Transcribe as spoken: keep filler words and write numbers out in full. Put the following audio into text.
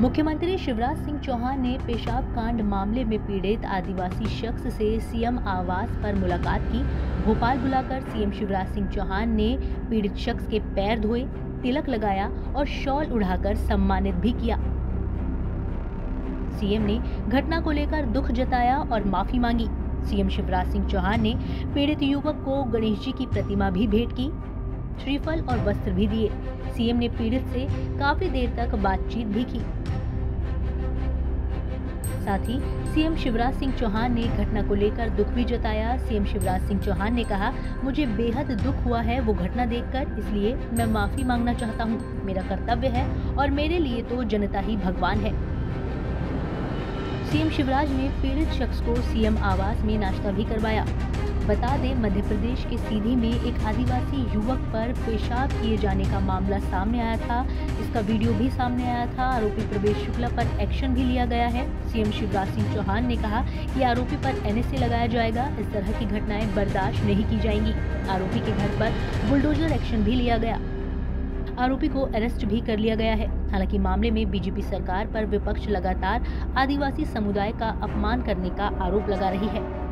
मुख्यमंत्री शिवराज सिंह चौहान ने पेशाब कांड मामले में पीड़ित आदिवासी शख्स से सीएम आवास पर मुलाकात की। भोपाल बुलाकर सीएम शिवराज सिंह चौहान ने पीड़ित शख्स के पैर धोए, तिलक लगाया और शॉल उड़ाकर सम्मानित भी किया। सीएम ने घटना को लेकर दुख जताया और माफी मांगी। सीएम शिवराज सिंह चौहान ने पीड़ित युवक को गणेश जी की प्रतिमा भी भेंट की, श्रीफल और वस्त्र भी दिए। सीएम ने पीड़ित से काफी देर तक बातचीत भी की। साथ ही सीएम शिवराज सिंह चौहान ने घटना को लेकर दुख भी जताया। सीएम शिवराज सिंह चौहान ने कहा, मुझे बेहद दुख हुआ है वो घटना देखकर, इसलिए मैं माफी मांगना चाहता हूँ। मेरा कर्तव्य है और मेरे लिए तो जनता ही भगवान है। सीएम शिवराज ने पीड़ित शख्स को सीएम आवास में नाश्ता भी करवाया। बता दें, मध्य प्रदेश के सीधी में एक आदिवासी युवक पर पेशाब किए जाने का मामला सामने आया था। इसका वीडियो भी सामने आया था। आरोपी प्रवेश शुक्ला पर एक्शन भी लिया गया है। सीएम शिवराज सिंह चौहान ने कहा कि आरोपी पर एन एस ए लगाया जाएगा। इस तरह की घटनाएं बर्दाश्त नहीं की जाएंगी। आरोपी के घर पर बुलडोजर एक्शन भी लिया गया। आरोपी को अरेस्ट भी कर लिया गया है। हालांकि मामले में बीजेपी सरकार पर विपक्ष लगातार आदिवासी समुदाय का अपमान करने का आरोप लगा रही है।